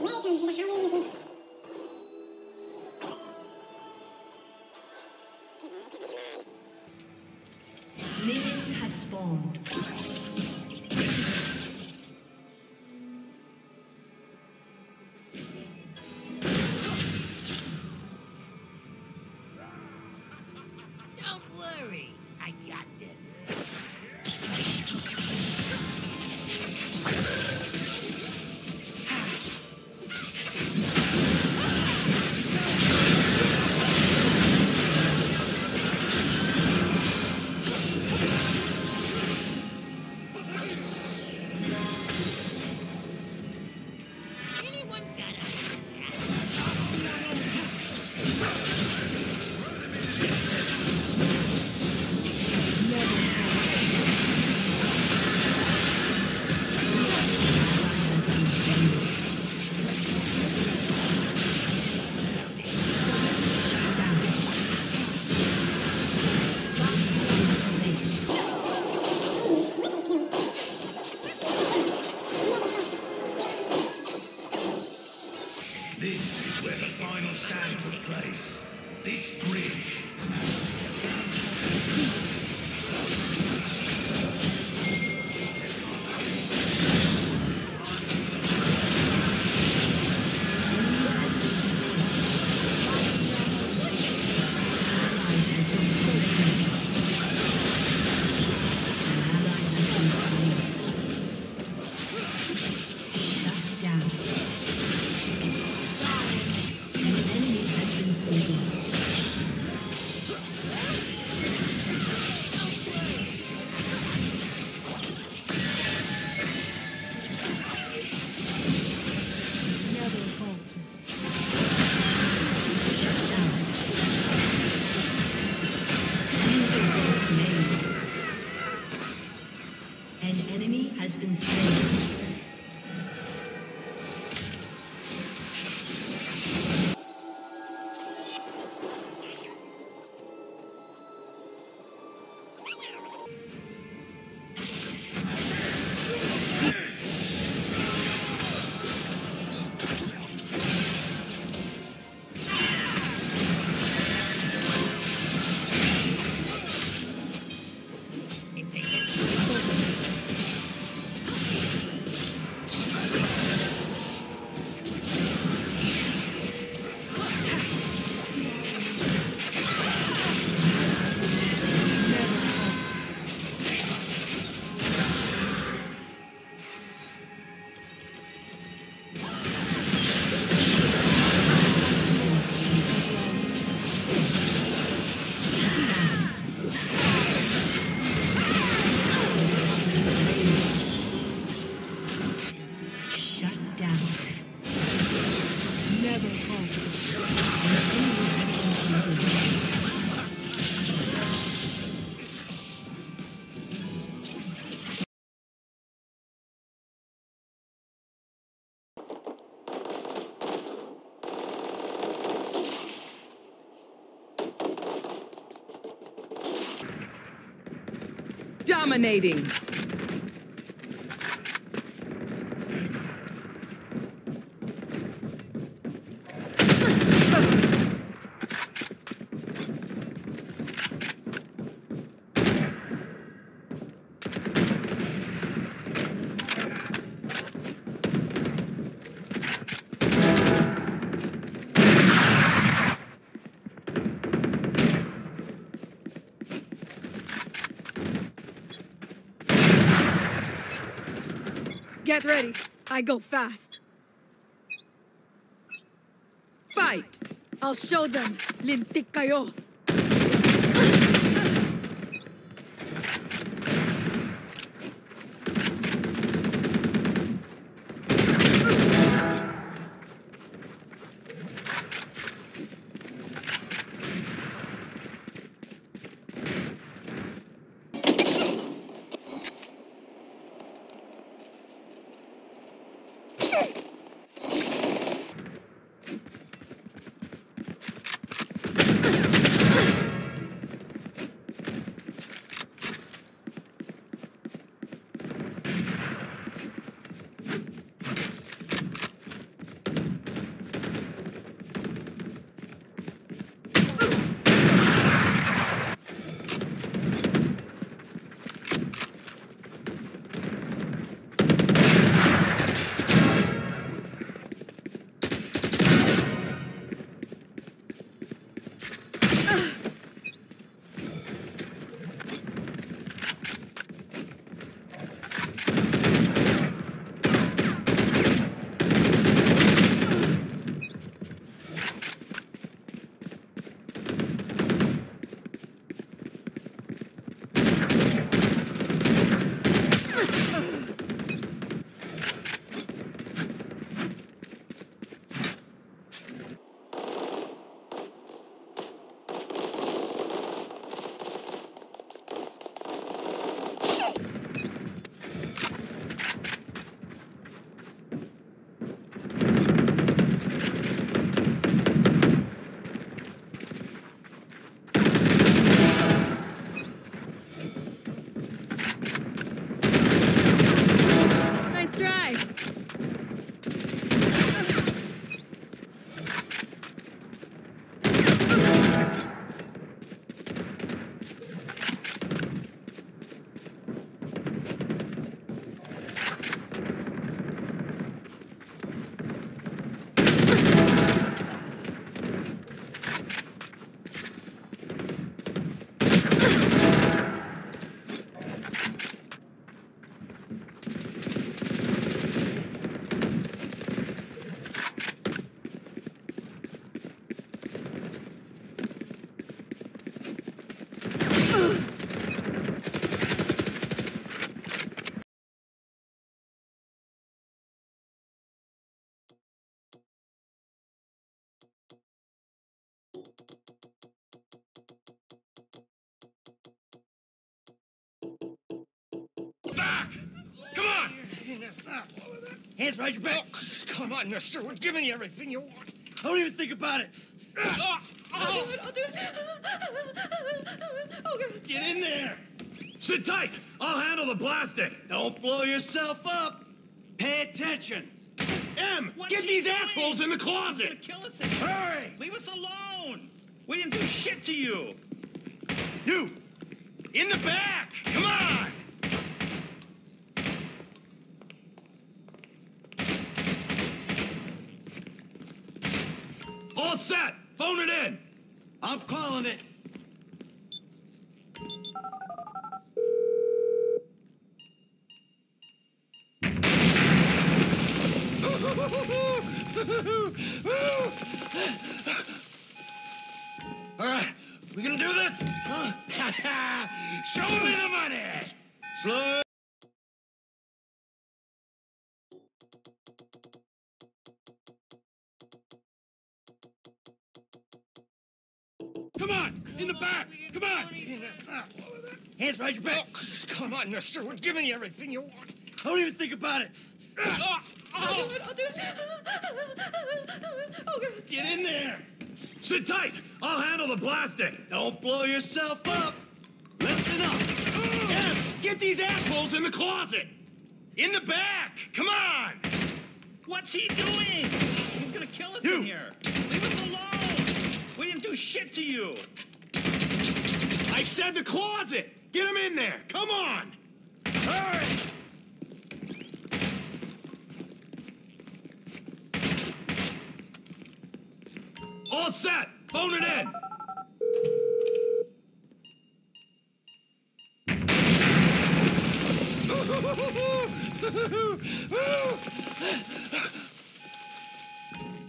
Welcome to the Halloween event. Minions have spawned. Dominating. Get ready. I go fast. Fight! I'll show them. Lintik kayo. Back! Come on! Hands behind your back! Oh, come on, mister. We're giving you everything you want. I don't even think about it. I'll do it. Oh, God. Get in there! Sit tight! I'll handle the plastic! Don't blow yourself up! Pay attention! Em! Get these assholes in the closet! He's gonna kill us again. Hurry! Leave us alone! We didn't do shit to you! You! In the back! Come on! All set! Phone it in! I'm calling it! All right, we gonna do this? Huh? Show me the money! Slow. Come on, in the back! Come on! Hands behind your back! Oh, come on, mister, we're giving you everything you want. I don't even think about it. I'll do it. Oh, God. Get in there! Sit tight! I'll handle the plastic! Don't blow yourself up! Listen up! Yes! Get these assholes in the closet! In the back! Come on! What's he doing? He's gonna kill us in here! Leave us alone! We didn't do shit to you! I said the closet! Get him in there! Come on! Hurry! All set! Phone it in!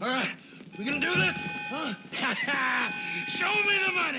All right, we gonna do this? Huh? Show me the money!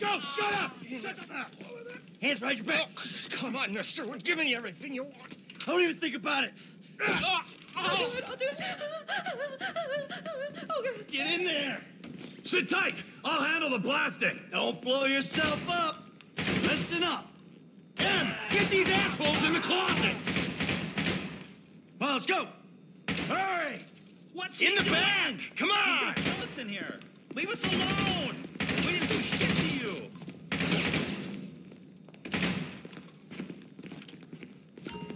Go! Shut up! Hands behind your back! Oh, come on, mister. We're giving you everything you want. I don't even think about it. I'll do it. Oh, God. Get in there! Sit tight! I'll handle the plastic! Don't blow yourself up! Listen up! Em, get these assholes in the closet! Well, let's go! Hurry! What's in the bag? Come on! He's gonna kill us in here! Leave us alone! We didn't do shit to you!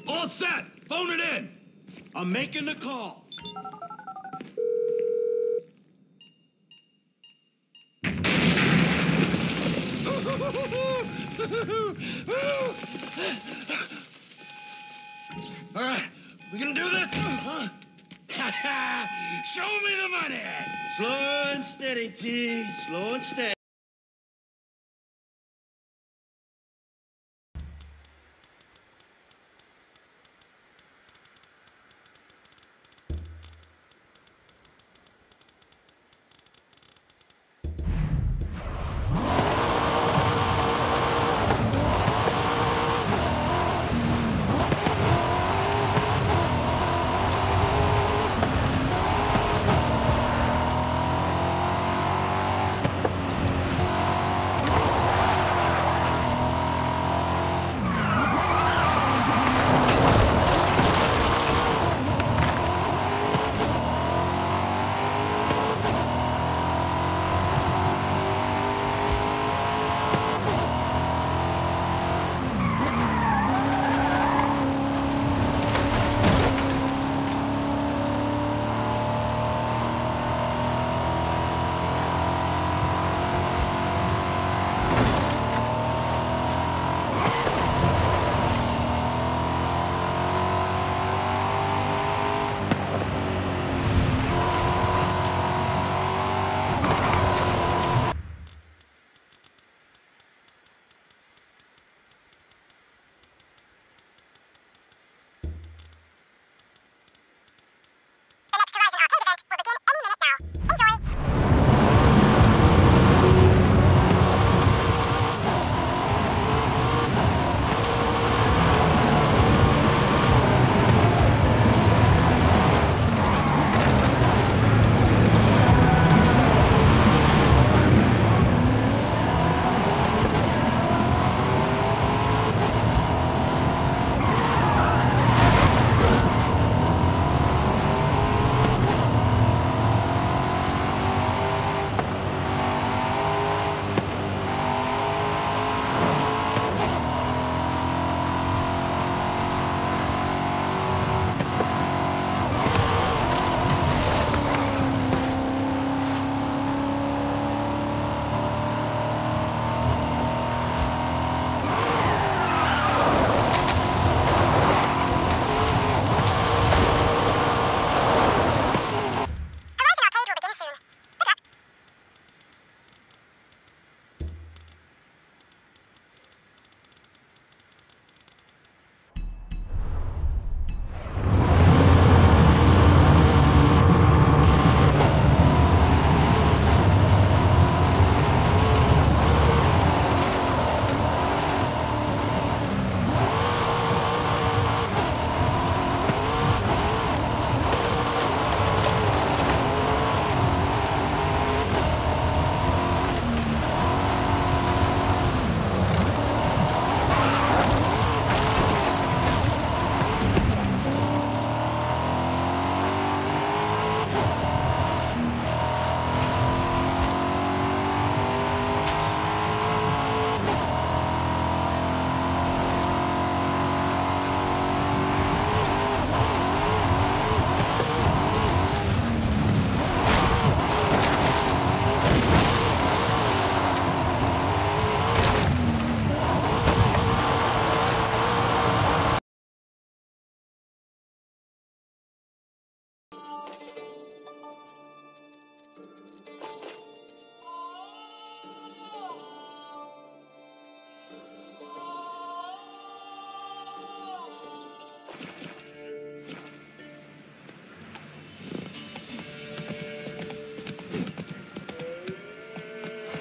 All set! Phone it in! I'm making the call! All right, we gonna do this? Huh? Show me the money! Slow and steady, T. Slow and steady.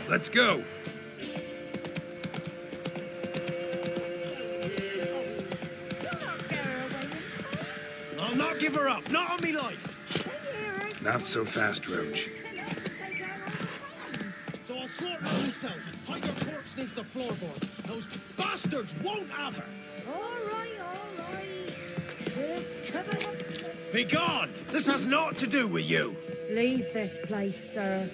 Let's go. I'll not give her up. Not on me life. Not so fast, Roach. So I'll slaughter myself. Hide your corpse beneath the floorboards. Those bastards won't have her. All right, all right. We'll cover up. Be gone! This has naught to do with you! Leave this place, sir.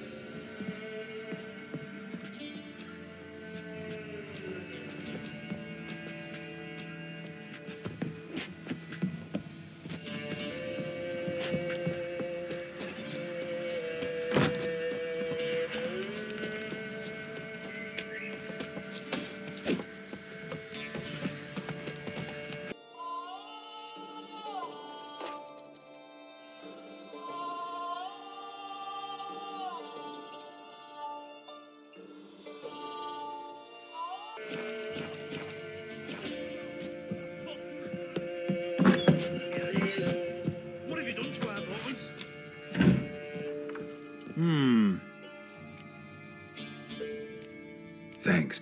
Thanks.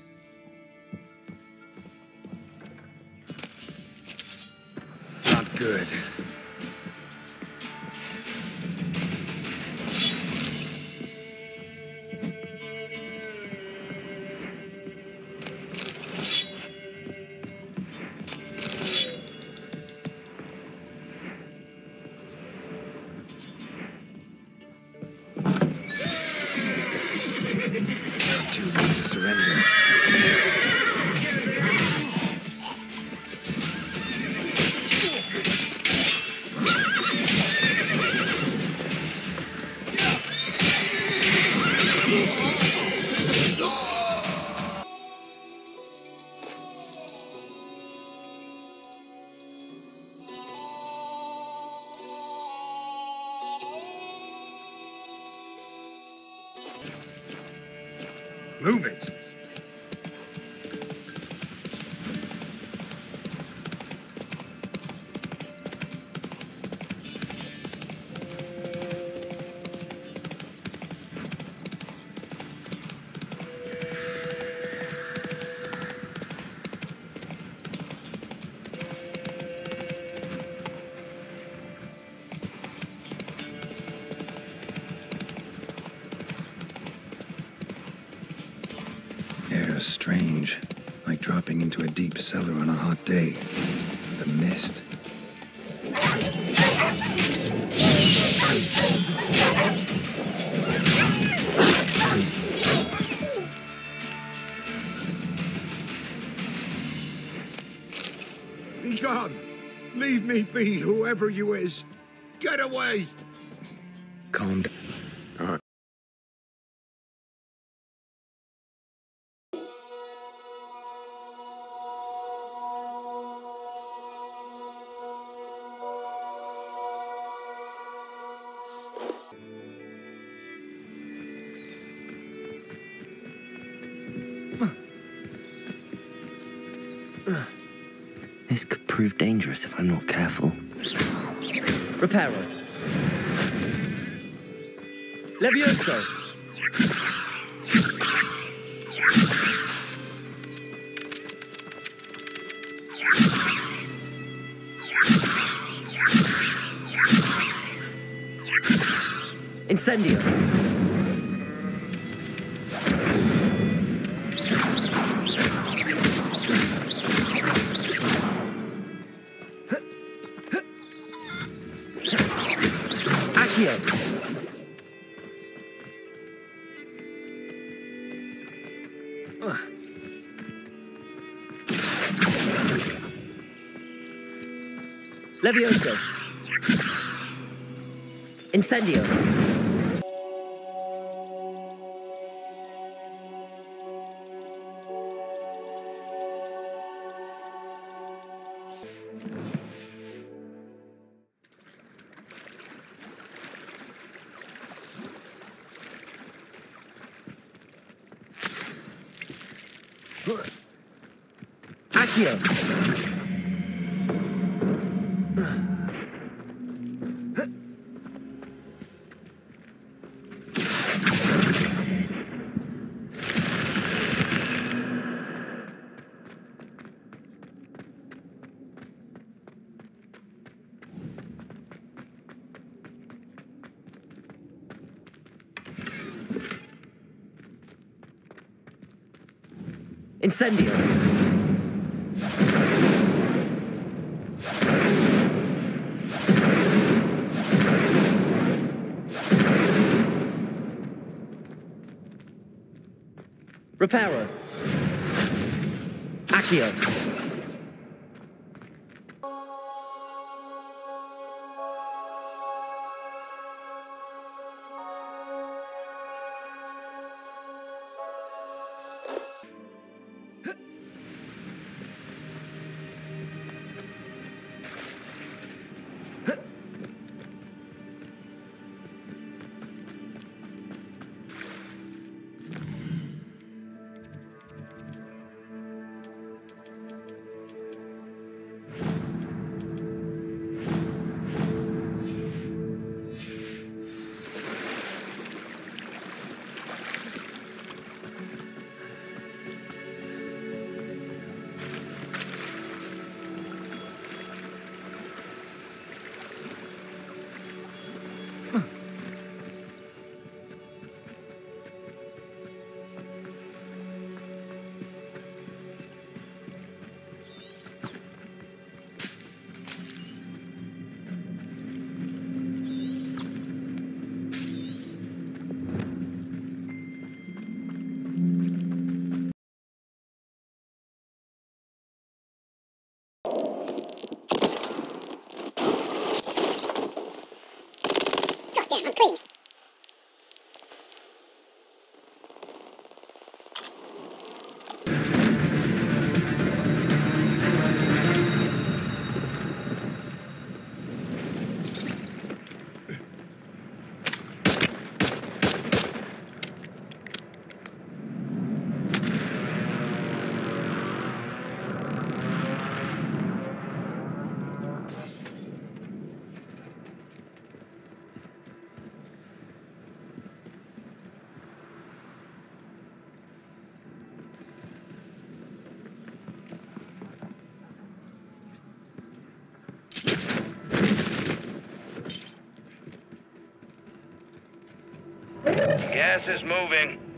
Not good. Move it. Strange, like dropping into a deep cellar on a hot day. The mist. Be gone! Leave me be, whoever you is! Get away! Calm down. This could prove dangerous if I'm not careful. Reparo. Levioso. Incendio. Levioso. Incendio. Accio. Incendio. Reparo. Accio. Clean. Gas is moving.